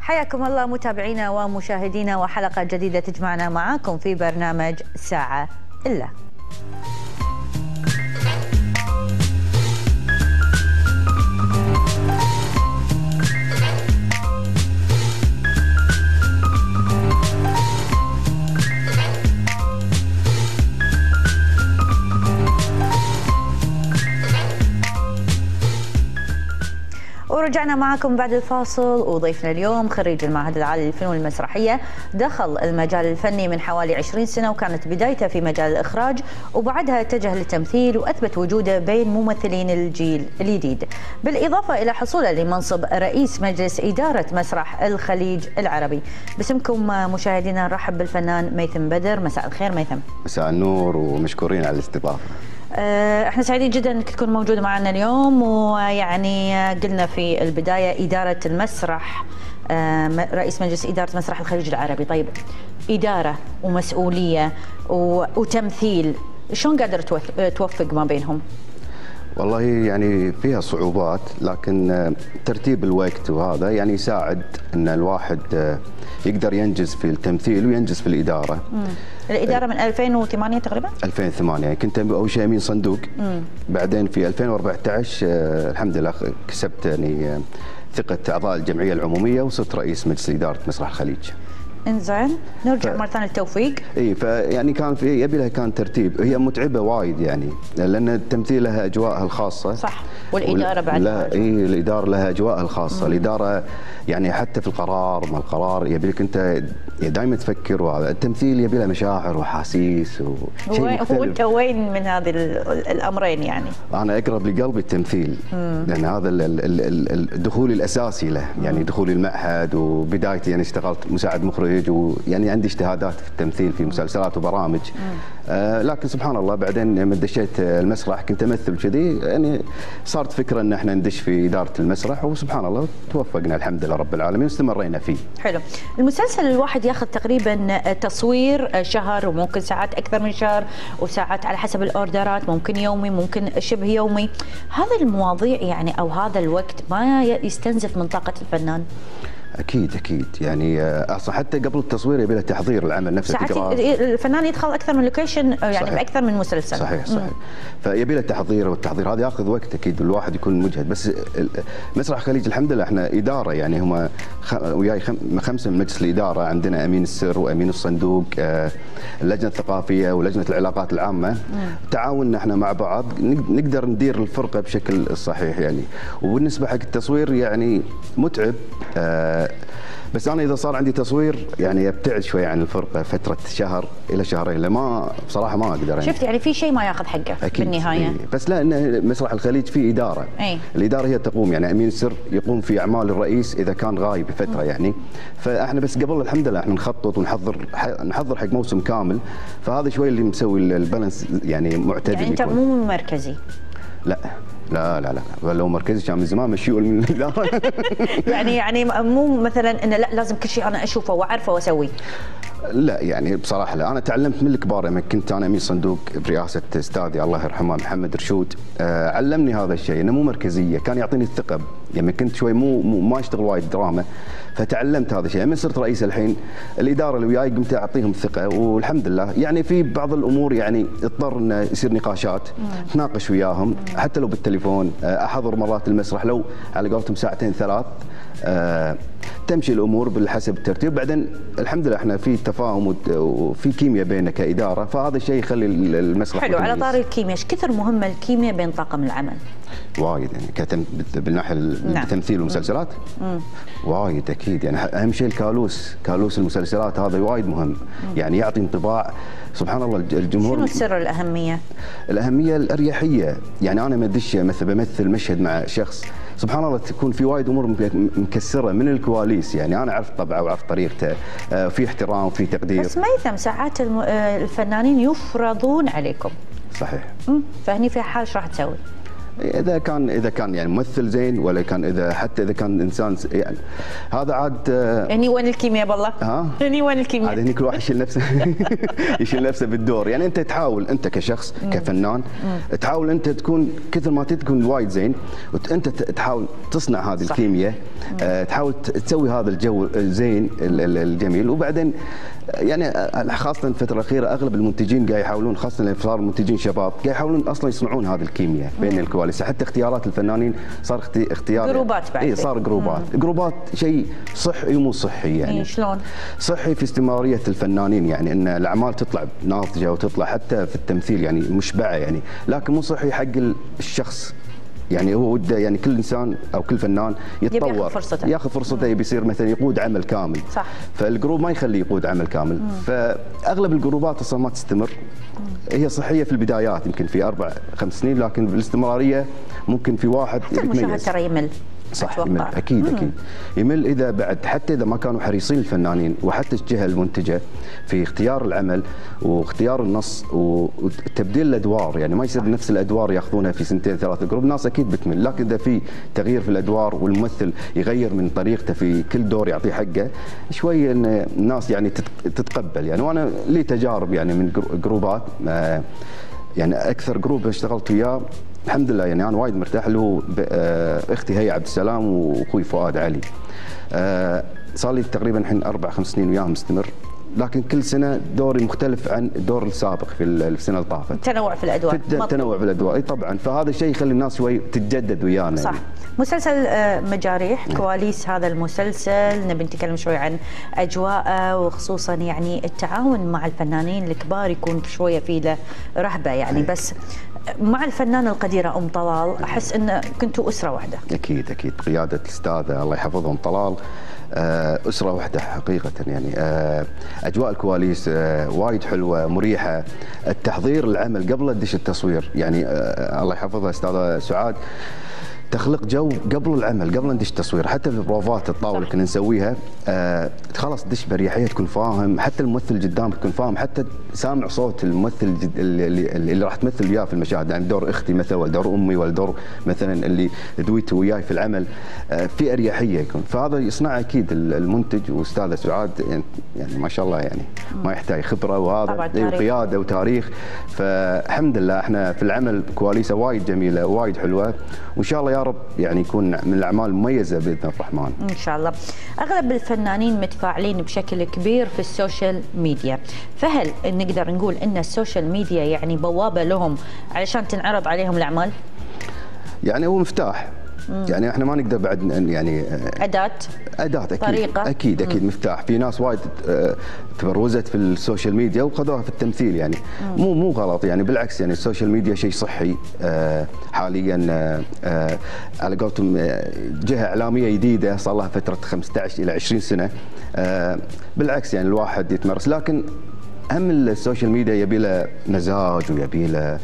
حياكم الله متابعينا ومشاهدينا، وحلقة جديدة تجمعنا معاكم في برنامج ساعة إلا. ورجعنا معكم بعد الفاصل، وضيفنا اليوم خريج المعهد العالي للفنون المسرحية، دخل المجال الفني من حوالي 20 سنة، وكانت بدايته في مجال الإخراج، وبعدها اتجه للتمثيل وأثبت وجوده بين ممثلين الجيل الجديد، بالإضافة إلى حصوله لمنصب رئيس مجلس إدارة مسرح الخليج العربي. باسمكم مشاهدينا نرحب بالفنان ميثم بدر. مساء الخير ميثم. مساء النور ومشكورين على الاستضافة. احنا سعيدين جدا انك تكون موجود معنا اليوم، ويعني قلنا في البدايه اداره المسرح، رئيس مجلس اداره مسرح الخليج العربي. طيب اداره ومسؤوليه وتمثيل، شلون قادر توفق ما بينهم؟ والله يعني فيها صعوبات، لكن ترتيب الوقت وهذا يعني يساعد ان الواحد يقدر ينجز في التمثيل وينجز في الاداره. الاداره من 2008 تقريبا؟ 2008 كنت اول شيء امين صندوق، بعدين في 2014 الحمد لله كسبت يعني ثقه اعضاء الجمعيه العموميه وصرت رئيس مجلس اداره مسرح الخليج. انزين نرجع مره ثانيه للتوفيق. اي فيعني كان في يبي لها كان ترتيب، هي متعبه وايد يعني، لان التمثيل لها اجواءها الخاصه. صح. والاداره بعد لا اي الاداره لها اجواءها الخاصه، الاداره يعني حتى في القرار، ما القرار يبي لك انت دائما تفكر، وهذا التمثيل يبي لها مشاعر واحاسيس وشيء. وانت وين من هذه الامرين يعني؟ انا اقرب لقلبي التمثيل، لان هذا الدخول الاساسي له، يعني دخولي المعهد وبدايتي يعني اشتغلت مساعد مخرج، ويعني عندي اجتهادات في التمثيل في مسلسلات وبرامج، لكن سبحان الله بعدين لما دشيت المسرح كنت امثل كذي، يعني صارت فكره ان احنا ندش في اداره المسرح، وسبحان الله توفقنا الحمد لله رب العالمين واستمرينا فيه. حلو. المسلسل الواحد ياخذ تقريبا تصوير شهر، وممكن ساعات اكثر من شهر، وساعات على حسب الاوردرات، ممكن يومي ممكن شبه يومي. هذه المواضيع يعني او هذا الوقت ما يستنزف من طاقه الفنان؟ اكيد اكيد، يعني اصلا حتى قبل التصوير يبي له تحضير العمل نفسه. الفنان يدخل اكثر من لوكيشن، يعني صحيح. باكثر من مسلسل. صحيح صحيح. فيبي له تحضير، والتحضير هذا ياخذ وقت اكيد، الواحد يكون مجهد. بس مسرح الخليج الحمد لله احنا اداره، يعني هم وياي خمسه من مجلس الاداره، عندنا امين السر وامين الصندوق، اللجنه الثقافيه ولجنه العلاقات العامه، تعاوننا احنا مع بعض نقدر ندير الفرقه بشكل صحيح يعني. وبالنسبه حق التصوير يعني متعب، بس انا اذا صار عندي تصوير يعني ابتعد شوي عن الفرقه فتره شهر الى شهرين، لما بصراحه ما اقدر يعني. شفت يعني في شيء ما ياخذ حقه بالنهايه. إيه. بس لا، إن مسرح الخليج في اداره. أي. الاداره هي تقوم، يعني امين السر يقوم في اعمال الرئيس اذا كان غايب فتره يعني، فاحنا بس قبل الحمد لله احنا نخطط ونحضر حق موسم كامل، فهذا شوي اللي مسوي البالانس يعني معتدل. يعني انت مو مركزي؟ لا لا لا لا، لو مركزي كان من زمان مشيول من الاداره. يعني مو مثلا انه لا لازم كل شيء انا اشوفه واعرفه واسويه. لا يعني بصراحه لا، انا تعلمت من الكبار. لما كنت انا امين صندوق برئاسه استاذي الله يرحمه محمد رشود، علمني هذا الشيء انه مو مركزيه، كان يعطيني الثقه. يعني كنت شوي مو ما اشتغل وايد دراما، فتعلمت هذا الشيء. لما صرت رئيس الحين الاداره اللي وياي قمت اعطيهم ثقه، والحمد لله يعني في بعض الامور يعني اضطر انه يصير نقاشات، تناقش وياهم حتى لو بالتليفون، احضر مرات المسرح لو على قولتهم ساعتين ثلاث، تمشي الامور بالحسب الترتيب. بعدين الحمد لله احنا في تفاهم وفي كيمياء بيننا كاداره، فهذا الشيء يخلي المسرح. حلو. على طاري الكيمياء، ايش كثر مهمه الكيمياء بين طاقم العمل؟ وايد يعني بالناحيه التمثيل والمسلسلات وايد اكيد، يعني اهم شيء كالوس المسلسلات هذا وايد مهم. يعني يعطي انطباع سبحان الله الجمهور. شنو سر الاهميه؟ الاهميه الاريحيه، يعني انا ما ادش مثلا بمثل مشهد مع شخص، سبحان الله تكون في وايد امور مكسره من الكواليس، يعني انا اعرف طبعه واعرف طريقته، في احترام وفي تقدير. بس ميثم ساعات الفنانين يفرضون عليكم. صحيح. فهني في حال ايش راح تسوي؟ اذا كان يعني ممثل زين، ولا كان حتى اذا كان انسان يعني هذا عاد هني وين الكيمياء بالله؟ ها؟ هني وين الكيمياء؟ عاد هني كل واحد يشيل نفسه يشيل نفسه بالدور، يعني انت تحاول انت كشخص كفنان تحاول انت تكون كثر ما تكون وايد زين، وانت تحاول تصنع هذه الكيمياء، تحاول تسوي هذا الجو الزين الجميل. وبعدين يعني خاصه الفتره الاخيره اغلب المنتجين قاعد يحاولون، خاصه اللي صار منتجين شباب قاعد يحاولون اصلا يصنعون هذه الكيمياء بين الكواليس، حتى اختيارات الفنانين صار اختيار جروبات بعد. اي صار جروبات، جروبات شيء صحي ومو صحي يعني. شلون؟ صحي في استمراريه الفنانين، يعني ان الاعمال تطلع ناضجه وتطلع حتى في التمثيل يعني مشبعه يعني، لكن مو صحي حق الشخص يعني. هو وده يعني كل انسان او كل فنان يتطور، ياخذ فرصته، يبي يصير مثلا يقود عمل كامل، صح. فالجروب ما يخليه يقود عمل كامل، فاغلب الجروبات اصلا ما تستمر. هي صحيه في البدايات يمكن في 4-5 سنين، لكن بالاستمراريه ممكن في واحد حتى المشاهد ترى يمل، صح يمل. اكيد اكيد يمل اذا بعد، حتى اذا ما كانوا حريصين الفنانين وحتى الجهه المنتجه في اختيار العمل واختيار النص وتبديل الادوار، يعني ما يصير نفس الادوار ياخذونها في 2-3 جروب، ناس اكيد بتمل. لكن اذا في تغيير في الادوار والممثل يغير من طريقته في كل دور يعطيه حقه شوي، ان الناس يعني تتقبل يعني. وانا لي تجارب يعني من جروبات، يعني اكثر جروب اشتغلت وياه الحمد لله يعني انا وايد مرتاح له، اختي هيا عبد السلام واخوي فؤاد علي. صار لي تقريبا الحين 4-5 سنين وياهم مستمر، لكن كل سنه دوري مختلف عن الدور السابق في السنه اللي طافت. تنوع في الادوار، تنوع في الادوار، اي طبعا. فهذا الشيء يخلي الناس شوي تتجدد ويانا، صح يعني. مسلسل مجاريح، كواليس هذا المسلسل نبي نتكلم شوي عن اجواءه، وخصوصا يعني التعاون مع الفنانين الكبار يكون شويه فيه له رهبه يعني. بس مع الفنانه القديره ام طلال احس ان كنتوا اسره واحده. اكيد اكيد، بقياده الاستاذه الله يحفظها ام طلال، اسره واحده حقيقه يعني. اجواء الكواليس وايد حلوه مريحه، التحضير العمل قبل دش التصوير يعني، الله يحفظها استاذه سعاد تخلق جو قبل العمل، قبل ندش تصوير، حتى في البروفات الطاوله كنا نسويها خلاص دش بريحيه، تكون فاهم حتى الممثل قدامك، تكون فاهم حتى سامع صوت الممثل اللي راح تمثل وياه في المشاهد، يعني دور اختي مثلا ولا دور امي ولا دور مثلا اللي دويته وياي في العمل، في اريحيه يكون. فهذا يصنع اكيد المنتج واستاذه سعاد يعني ما شاء الله يعني، ما يحتاج خبره وهذا وقياده وتاريخ. فالحمد لله احنا في العمل كواليسه وايد جميله وايد حلوه، وان شاء الله يا رب يعني يكون من الاعمال المميزه باذن الرحمن ان شاء الله. اغلب الفنانين متفاعلين بشكل كبير في السوشيال ميديا، فهل نقدر نقول ان السوشيال ميديا يعني بوابه لهم علشان تنعرض عليهم الاعمال؟ يعني هو مفتاح يعني، احنا ما نقدر بعد يعني اداه اكيد طريقة. اكيد اكيد مفتاح. في ناس وايد تبرزت في السوشيال ميديا وخذوها في التمثيل يعني، مو غلط يعني، بالعكس يعني السوشيال ميديا شيء صحي حاليا. على قولتهم جهه اعلاميه جديده صار لها فتره 15-20 سنه، بالعكس يعني الواحد يتمرس. لكن اهم السوشيال ميديا يبي له مزاج، ويبي له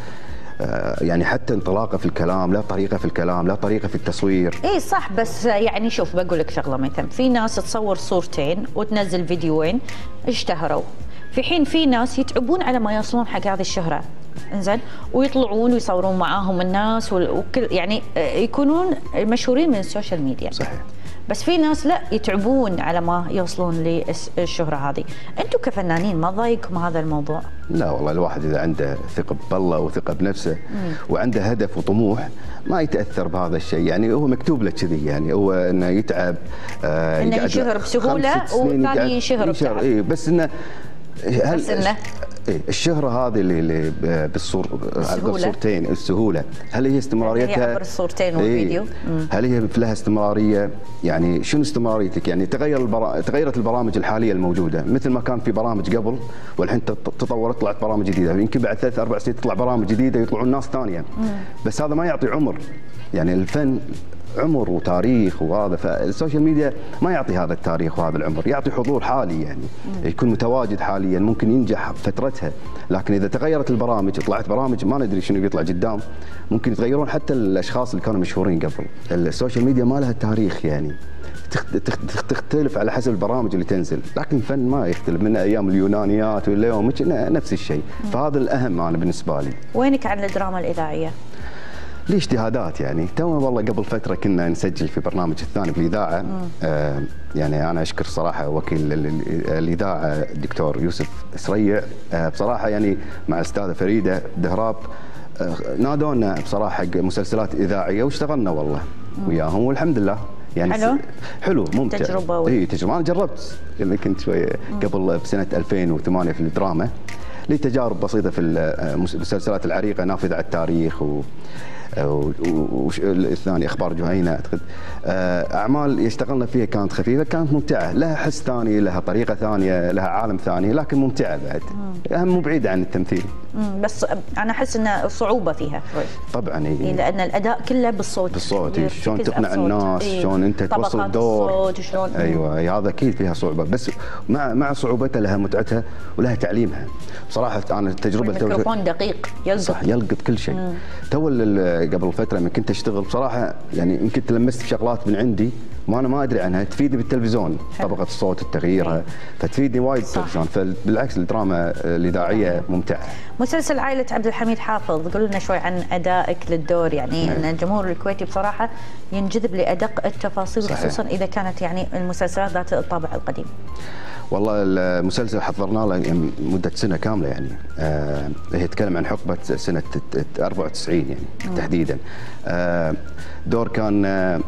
يعني حتى انطلاقه في الكلام، لا طريقه في الكلام، لا طريقه في التصوير. اي صح، بس يعني شوف بقول لك شغله، مثلا في ناس تصور صورتين وتنزل فيديوين اشتهروا، في حين في ناس يتعبون على ما يوصلون حق هذه الشهره، انزين، ويطلعون ويصورون معاهم الناس وكل يعني يكونون مشهورين من السوشيال ميديا. صحيح. بس في ناس لا يتعبون على ما يوصلون للشهرة هذه. أنتم كفنانين ما ضايقكم هذا الموضوع؟ لا والله، الواحد إذا عنده ثقة بالله وثقة بنفسه وعنده هدف وطموح ما يتأثر بهذا الشيء يعني. هو مكتوب له كذي يعني، هو إنه يتعب، إنه ينشهر بسهولة وثاني ينشهر بتعب. إيه بس إنه إيه الشهرة هذه اللي بالصورتين السهولة، هل هي استمراريتها؟ هي عبر الصورتين والفيديو. هل هي لها استمرارية؟ يعني شنو استمراريتك؟ يعني تغيرت البرامج الحالية الموجودة، مثل ما كان في برامج قبل والحين تطورت، طلعت برامج جديدة، يمكن بعد 3-4 سنين تطلع برامج جديدة يطلعون ناس ثانية. بس هذا ما يعطي عمر يعني، الفن عمر وتاريخ وهذا، فالسوشيال ميديا ما يعطي هذا التاريخ وهذا العمر، يعطي حضور حالي يعني، يكون متواجد حاليا، ممكن ينجح فترتها. لكن اذا تغيرت البرامج، طلعت برامج ما ندري شنو بيطلع قدام، ممكن يتغيرون حتى الاشخاص اللي كانوا مشهورين قبل. السوشيال ميديا ما لها تاريخ يعني، تختلف على حسب البرامج اللي تنزل، لكن الفن ما يختلف من ايام اليونانيات والى يوم نفس الشيء. فهذا الاهم انا بالنسبه لي. وينك عن الدراما الاذاعيه؟ لاجتهادات يعني. تونا والله قبل فتره كنا نسجل في برنامج الثاني بالاذاعه، يعني انا اشكر صراحه وكيل الاذاعه الدكتور يوسف سريع، بصراحه يعني مع الاستاذه فريده دهراب، نادونا بصراحه حق مسلسلات اذاعيه واشتغلنا والله وياهم والحمد لله. يعني حلو ممتع تجربه. اي تجربه، انا جربت اللي كنت شويه قبل بسنه 2008 في الدراما، لي تجارب بسيطه في المسلسلات العريقه، نافذة على التاريخ والثاني اخبار جهينه اعتقد، اعمال يشتغلنا فيها كانت خفيفه، كانت ممتعه، لها حس ثاني، لها طريقه ثانيه، لها عالم ثاني، لكن ممتعه بعد، اهم مو بعيده عن التمثيل. بس انا احس ان صعوبه فيها طبعا، إيه لان الاداء كله بالصوت، بالصوت شلون تقنع الناس، شلون انت توصل الدور، ايوه هذا اكيد فيها صعوبه، بس مع صعوبتها لها متعتها ولها تعليمها. بصراحه انا التجربه الميكروفون دقيق يلقط كل شيء. تو قبل فتره لما كنت اشتغل بصراحه يعني يمكن تلمست بشغلات من عندي ما انا ما ادري عنها، تفيدني بالتلفزيون، طبقه الصوت تغييرها فتفيدني وايد التلفزيون، فبالعكس الدراما الاذاعيه ممتعه. مسلسل عائله عبد الحميد حافظ، قول لنا شوي عن ادائك للدور، يعني ان الجمهور الكويتي بصراحه ينجذب لادق التفاصيل، خصوصا اذا كانت يعني المسلسلات ذات الطابع القديم. والله المسلسل حضرنا له مده سنه كامله يعني، يتكلم عن حقبه سنه 94 يعني تحديدا. دور كان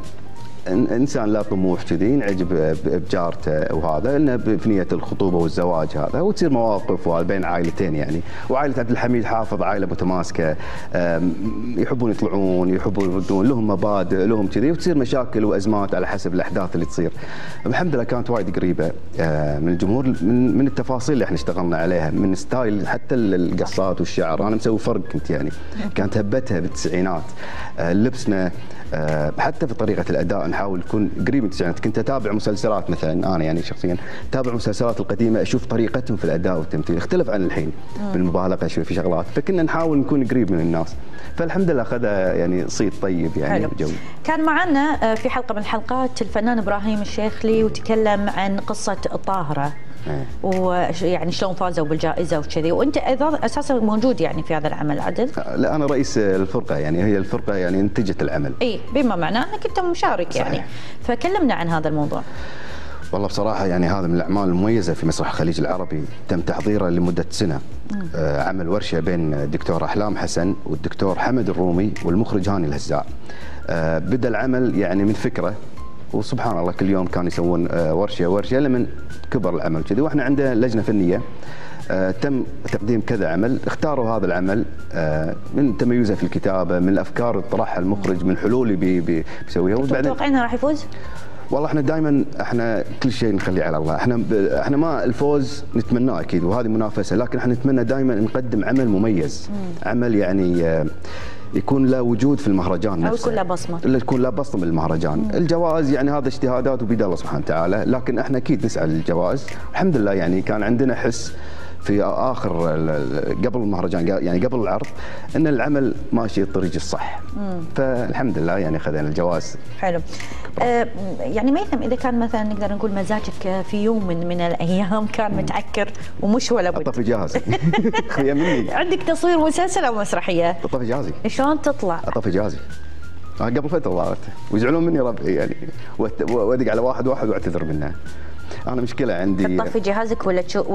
انسان لا طموح كذي، ينعجب بجارته وهذا، انه بنيه الخطوبه والزواج هذا، وتصير مواقف بين عائلتين يعني، وعائله عبد الحميد حافظ عائله متماسكه، يحبون يطلعون، يحبون يردون، لهم مبادئ، لهم كذي، وتصير مشاكل وازمات على حسب الاحداث اللي تصير. الحمد لله كانت وايد قريبه من الجمهور، من التفاصيل اللي احنا اشتغلنا عليها، من ستايل حتى القصات والشعر، انا مسوي فرق كنت يعني، كانت هبتها بالتسعينات، لبسنا، حتى في طريقه الاداء نحاول نكون قريب من التسعينات. كنت اتابع مسلسلات مثلا، انا يعني شخصيا اتابع مسلسلات القديمه، اشوف طريقتهم في الاداء والتمثيل اختلف عن الحين بالمبالغه شوي في شغلات، فكنا نحاول نكون قريب من الناس، فالحمد لله اخذ يعني صيت طيب يعني الجو. كان معنا في حلقه من الحلقات الفنان ابراهيم الشيخلي، وتكلم عن قصه الطاهره ويعني شلون فازوا بالجائزه وكذي، وانت اساسا موجود يعني في هذا العمل عدل؟ لا انا رئيس الفرقه يعني، هي الفرقه يعني انتجت العمل. اي بما معناه انك انت مشارك صحيح. يعني فكلمنا عن هذا الموضوع. والله بصراحه يعني هذا من الاعمال المميزه في مسرح الخليج العربي، تم تحضيره لمده سنه، عمل ورشه بين الدكتور احلام حسن والدكتور حمد الرومي والمخرج هاني الهزاع. بدا العمل يعني من فكره، وسبحان الله كل يوم كانوا يسوون ورشه لمن كبر العمل كذي، واحنا عندنا لجنه فنيه تم تقديم كذا عمل، اختاروا هذا العمل من تميزه في الكتابه، من الافكار اللي طرحها المخرج، من الحلول اللي بيسويها. وبعدين متوقعينه راح يفوز؟ والله احنا دائما احنا كل شيء نخليه على الله، احنا ما الفوز نتمناه اكيد وهذه منافسه، لكن احنا نتمنى دائما نقدم عمل مميز، عمل يعني يكون له وجود في المهرجان نفسه، يكون له بصمه، يكون له بصمه بالمهرجان. الجوائز يعني هذا اجتهادات وبيد الله سبحانه وتعالى، لكن احنا اكيد نسعى للجوائز الحمد لله. يعني كان عندنا حس في اخر قبل المهرجان يعني قبل العرض ان العمل ماشي الطريق الصح، فالحمد لله يعني خذنا الجوائز. حلو. يعني ميثم، اذا كان مثلا نقدر نقول مزاجك في يوم من الايام كان متعكر ومش ولا بد، اطفي جهازي خليها مني. عندك تصوير مسلسل او مسرحيه؟ اطفي جهازي. شلون تطلع؟ اطفي جهازي. قبل فتره ظهرت ويزعلون مني ربعي يعني، وادق على واحد واعتذر منه. انا مشكله عندي. تطفي جهازك ولا تشوف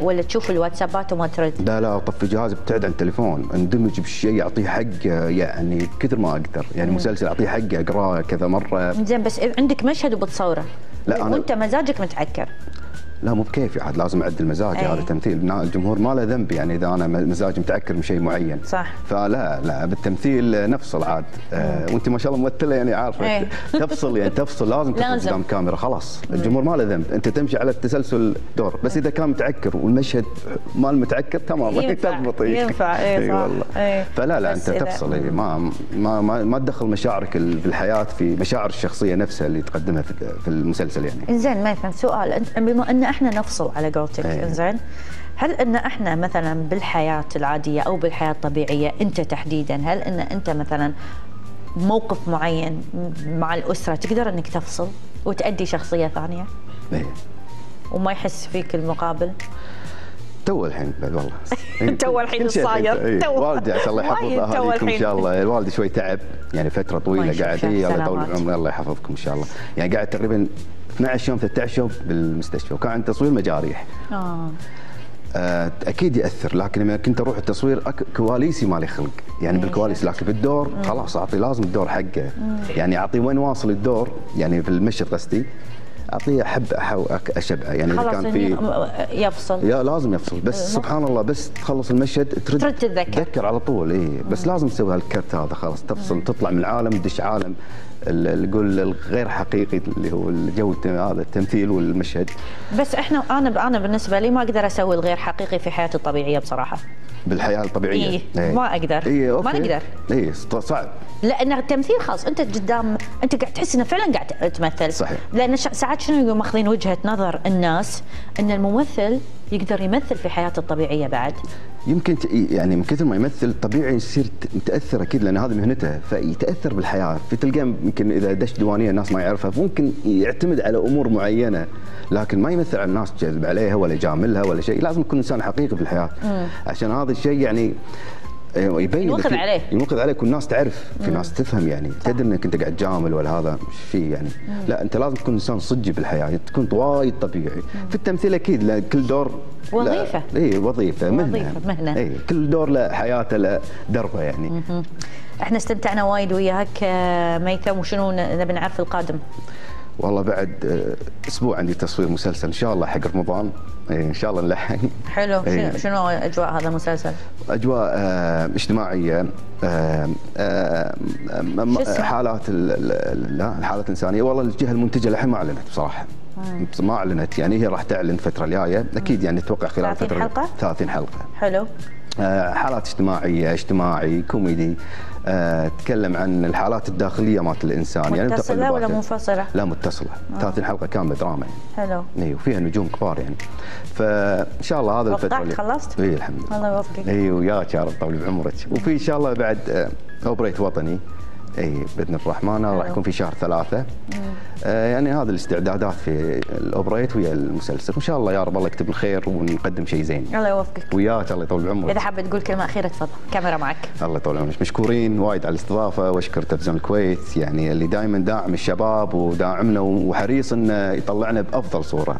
ولا تشوف الواتسابات وما ترد؟ لا اطفي جهازي، ابتعد عن التليفون، اندمج بالشيء، اعطيه حقه يعني كثر ما اقدر، يعني مسلسل اعطيه حقه، اقراه كذا مره. زين بس عندك مشهد وبتصوره وانت مزاجك متعكر؟ لا مو بكيفي عاد، لازم اعدل مزاجي، هذا تمثيل، الجمهور ما له ذنب يعني اذا انا مزاجي متعكر من شيء معين. صح. فلا بالتمثيل نفصل عاد، وانت ما شاء الله ممثله يعني عارفه تفصل يعني تفصل، لازم تفصل قدام كاميرا خلاص، الجمهور ما له ذنب، انت تمشي على التسلسل دور، بس اذا كان متعكر والمشهد ما المتعكر تمام تضبط ينفع. اي والله. فلا انت تفصل، ما تدخل مشاعرك بالحياه في مشاعر الشخصيه نفسها اللي تقدمها في المسلسل يعني. انزين مثلا سؤال، بما ان احنا نفصل على قولتك، انزين هل ان احنا مثلا بالحياه العاديه او بالحياه الطبيعيه انت تحديدا، هل ان انت مثلا موقف معين مع الاسره تقدر انك تفصل وتأدي شخصيه ثانيه؟ وما يحس فيك المقابل؟ تو الحين بعد والله تو الحين الصاير والدي عسى الله يحفظه اهاليكم ان شاء الله. الوالد شوي تعب يعني فتره طويله قاعد الله يطول عمره الله يحفظكم ان شاء الله، يعني قاعد تقريبا 12 يوم 13 يوم بالمستشفى وكان عند تصوير مجاريح. اكيد ياثر، لكن لما كنت اروح التصوير كواليسي مالي خلق يعني بالكواليس، لكن بالدور خلاص اعطي لازم الدور حقه يعني اعطي وين واصل الدور يعني في المشهد قصدي اعطيه احب اشبعه يعني اذا كان في يفصل يا لازم يفصل بس سبحان الله بس تخلص المشهد ترد تتذكر على طول اي بس لازم تسوي هالكرت هذا خلاص تفصل تطلع من العالم تدش عالم نقول الغير حقيقي اللي هو الجو هذا التمثيل والمشهد. بس احنا انا بالنسبه لي ما اقدر اسوي الغير حقيقي في حياتي الطبيعيه بصراحه. بالحياه الطبيعيه إيه. ما اقدر ما نقدر اي صعب لان التمثيل خاص انت قدام انت قاعد تحس انه فعلا قاعد تمثل صحيح لان ساعات شنو ماخذين وجهه نظر الناس ان الممثل يقدر يمثل في حياته الطبيعيه بعد يمكن يعني من كثر ما يمثل طبيعي يصير متاثر اكيد لان هذه مهنته فيتاثر بالحياه فتلقاه يمكن اذا دش ديوانيه الناس ما يعرفها ممكن يعتمد على امور معينه لكن ما يمثل على الناس جذب عليها ولا يجاملها ولا شيء لازم يكون انسان حقيقي في الحياه عشان هذا الشيء يعني يبين ينقذ عليه والناس تعرف في ناس تفهم يعني تدري انك انت قاعد تجامل ولا هذا مش فيه يعني لا انت لازم تكون انسان صجي بالحياه تكون وايد طبيعي في التمثيل اكيد لأ كل دور وظيفه اي وظيفه مهنه اي كل دور له حياته له دربه يعني احنا استمتعنا وايد وياك ميثم وشنو نبي نعرف القادم؟ والله بعد اسبوع عندي تصوير مسلسل ان شاء الله حق رمضان ان شاء الله نلحق. حلو شنو اجواء هذا المسلسل؟ اجواء اجتماعيه حالات لا الحالات الانسانيه والله الجهه المنتجه للحين ما اعلنت بصراحه ما اعلنت يعني هي راح تعلن الفتره الجايه اكيد يعني اتوقع خلال فتره 30 حلقه. حلو حالات اجتماعيه اجتماعي كوميدي تكلم عن الحالات الداخليه مالت الانسان يعني متصله ولا منفصله؟ لا متصله 30 حلقه كامله دراما يعني. حلو اي وفيها نجوم كبار يعني فان شاء الله هذا الفتره اللي خلصت؟ اي الحمد لله الله يوفقك اي وياك يا رب طول بعمرك وفي ان شاء الله بعد اوبريت وطني اي باذن الرحمن راح يكون في شهر 3 يعني هذا الاستعدادات في الاوبريت ويا المسلسل وان شاء الله يا رب الله يكتب الخير ونقدم شيء زين. الله يوفقك وياك الله يطول عمرك. اذا حابه تقول كلمه اخيره تفضل كاميرا معك. الله يطول عمرك مشكورين وايد على الاستضافه واشكر تلفزيون الكويت يعني اللي دائما داعم الشباب وداعمنا وحريص انه يطلعنا بافضل صوره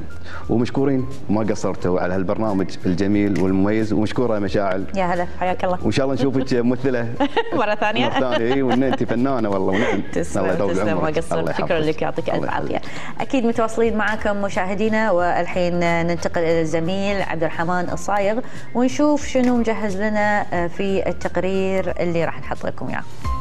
ومشكورين ما قصرتوا على هالبرنامج الجميل والمميز ومشكوره مشاعل. يا هلا حياك الله وان شاء الله نشوفك ممثله مره ثانيه اي وان انت فنانه والله ونعم. الله يطول عمرك شكرا لك يعطيك الف عافيه. اكيد متواصلين معاكم مشاهدينا والحين ننتقل الى الزميل عبد الرحمن الصايغ ونشوف شنو مجهز لنا في التقرير اللي راح نحط لكم اياه.